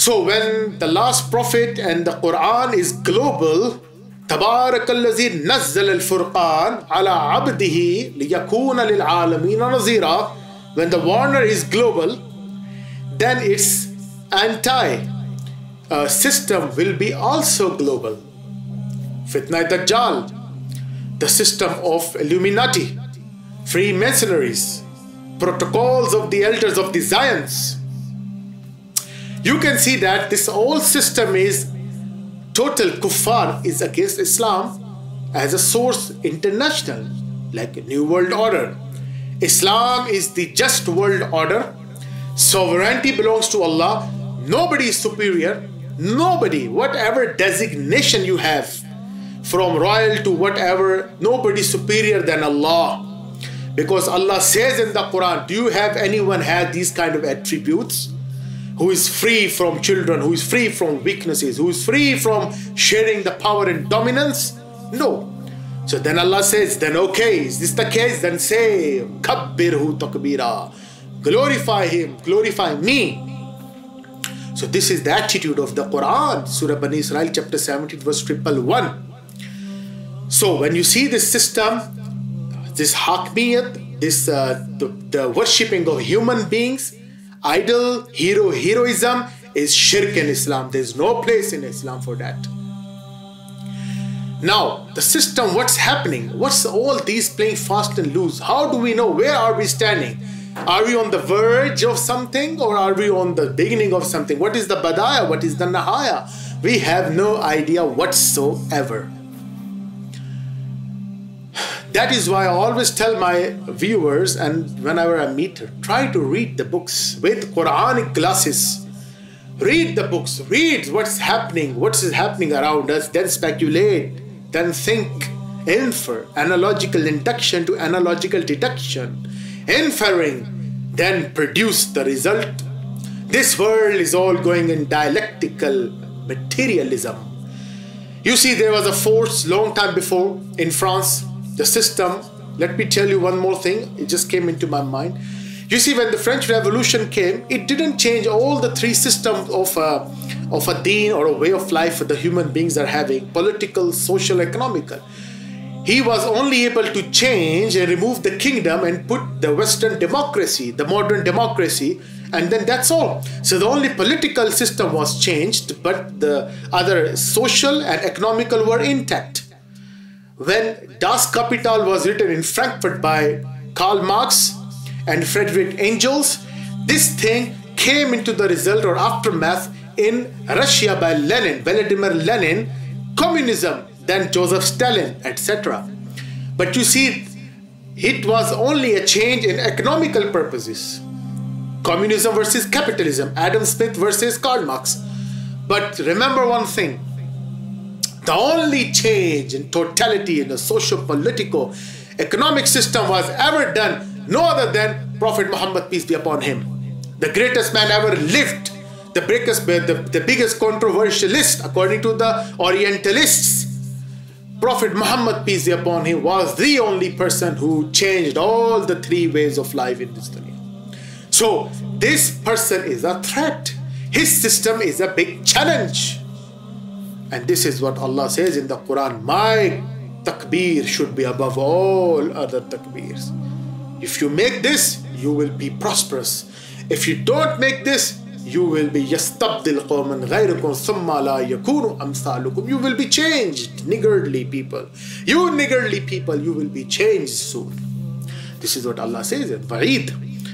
So when the last prophet and the Quran is global, Tabarakallazi nazzal al-Furqan ala abdihi liyakuna lil'alamina nazira, when the warner is global, then its anti-system will be also global. Fitnat al Jal, the system of Illuminati, Freemasonries, protocols of the elders of the Zions. You can see that this whole system is total kuffar, is against Islam as a source international, like a new world order. Islam is the just world order. Sovereignty belongs to Allah. Nobody is superior. Nobody, whatever designation you have, from royal to whatever, nobody superior than Allah. Because Allah says in the Quran, do you have anyone had these kind of attributes? Who is free from children, who is free from weaknesses, who is free from sharing the power and dominance? No. So then Allah says, then okay, is this the case? Then say, Kabbirhu takbira. Glorify him, glorify me. So this is the attitude of the Quran, Surah Bani Israel, chapter 17, verse 111. So when you see this system, this hakmiyat, this the worshipping of human beings, idol, heroism is shirk in Islam. There is no place in Islam for that. Now, the system, what's happening? What's all these playing fast and loose? How do we know? Where are we standing? Are we on the verge of something or are we on the beginning of something? What is the badaya? What is the nahaya? We have no idea whatsoever. That is why I always tell my viewers, and whenever I meet, try to read the books with Quranic glasses. Read the books, read what is happening around us, then speculate, then think, infer, analogical induction to analogical deduction, inferring, then produce the result. This world is all going in dialectical materialism. You see, there was a force long time before in France. The system, let me tell you one more thing, it just came into my mind. You see, when the French Revolution came, it didn't change all the three systems of a deen or a way of life that the human beings are having, political, social, economical. He was only able to change and remove the kingdom and put the Western democracy, the modern democracy, and then that's all. So the only political system was changed, but the other social and economical were intact. When Das Kapital was written in Frankfurt by Karl Marx and Friedrich Engels, this thing came into the result or aftermath in Russia by Lenin, Vladimir Lenin, communism, then Joseph Stalin, etc. But you see, it was only a change in economical purposes. Communism versus capitalism, Adam Smith versus Karl Marx. But remember one thing. The only change in totality in the socio-political economic system was ever done no other than Prophet Muhammad, peace be upon him. The greatest man ever lived, the biggest controversialist according to the Orientalists. Prophet Muhammad, peace be upon him, was the only person who changed all the three ways of life in this dunya. So this person is a threat. His system is a big challenge. And this is what Allah says in the Quran, my takbir should be above all other takbirs. If you make this, you will be prosperous. If you don't make this, you will be yastabdil qawman ghayrukum thumma la yakunu amsalukum. You will be changed, niggardly people. You niggardly people, you will be changed soon. This is what Allah says in Wa'id.